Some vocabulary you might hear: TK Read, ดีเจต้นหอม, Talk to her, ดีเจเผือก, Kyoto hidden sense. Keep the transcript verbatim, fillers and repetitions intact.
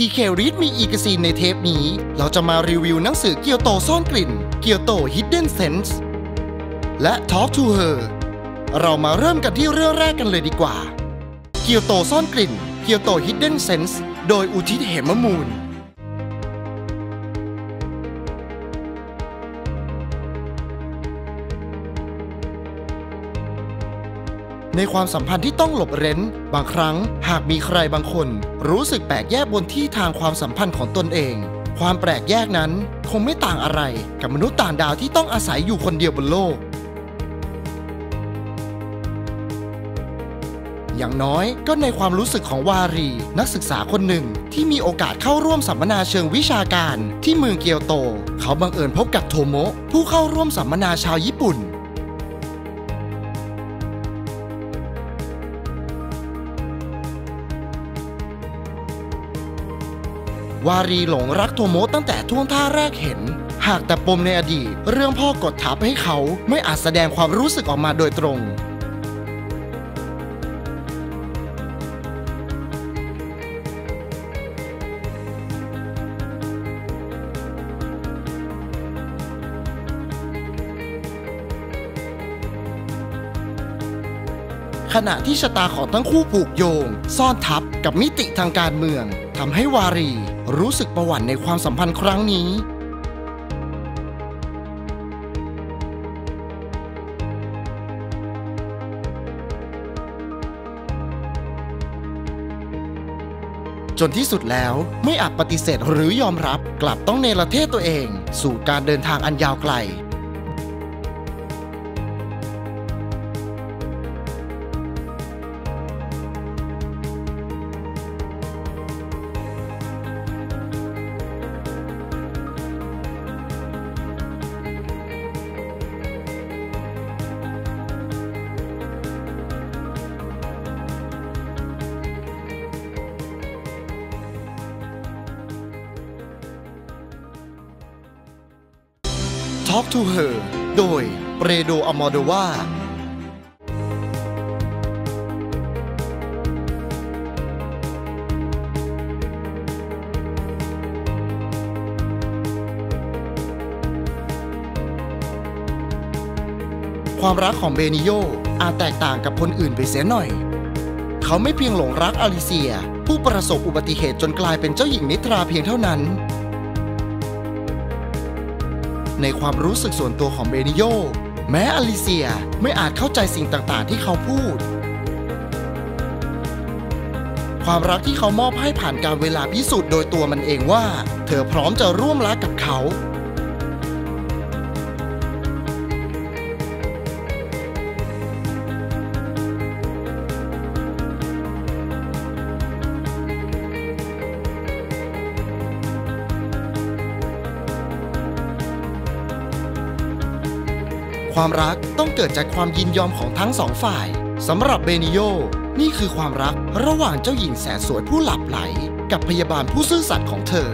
ที เค Read มีอีกซีนในเทปนี้เราจะมารีวิวหนังสือเกียวโตซ่อนกลิ่นเกียวโต Hidden Sense และ Talk to her เรามาเริ่มกันที่เรื่องแรกกันเลยดีกว่าเกียวโตซ่อนกลิ่นเกียวโต Hidden Sense โดยอุทิศ เหมมูลในความสัมพันธ์ที่ต้องหลบเร้นบางครั้งหากมีใครบางคนรู้สึกแปลกแยกบนที่ทางความสัมพันธ์ของตนเองความแปลกแยกนั้นคงไม่ต่างอะไรกับมนุษย์ต่างดาวที่ต้องอาศัยอยู่คนเดียวบนโลกอย่างน้อยก็ในความรู้สึกของวารีนักศึกษาคนหนึ่งที่มีโอกาสเข้าร่วมสัมมนาเชิงวิชาการที่เมืองเกียวโตเขาบังเอิญพบกับโทโมะผู้เข้าร่วมสัมมนาชาวญี่ปุ่นวารีหลงรักโทโมะตั้งแต่ท่วงท่าแรกเห็นหากแต่ปมในอดีตเรื่องพ่อกดทับให้เขาไม่อาจแสดงความรู้สึกออกมาโดยตรงขณะที่ชะตาของทั้งคู่ผูกโยงซ่อนทับกับมิติทางการเมืองทำให้วารีรู้สึกประหวั่นในความสัมพันธ์ครั้งนี้จนที่สุดแล้วไม่อาจปฏิเสธหรือยอมรับกลับต้องเนรเทศตัวเองสู่การเดินทางอันยาวไกลTalk to her โดยเปโดร อมอโดวาความรักของเบนิโยอาจแตกต่างกับคนอื่นไปเสียหน่อยเขาไม่เพียงหลงรักอลิเซียผู้ประสบอุบัติเหตุจนกลายเป็นเจ้าหญิงนิทราเพียงเท่านั้นในความรู้สึกส่วนตัวของเบนิโยแม้อลิเซียไม่อาจเข้าใจสิ่งต่างๆที่เขาพูดความรักที่เขามอบให้ผ่านการเวลาพิสูจน์โดยตัวมันเองว่าเธอพร้อมจะร่วมรักกับเขาความรักต้องเกิดจากความยินยอมของทั้งสองฝ่ายสำหรับเบนิโยนี่คือความรักระหว่างเจ้าหญิงแสนสวยผู้หลับไหลกับพยาบาลผู้ซื่อสัตย์ของเธอ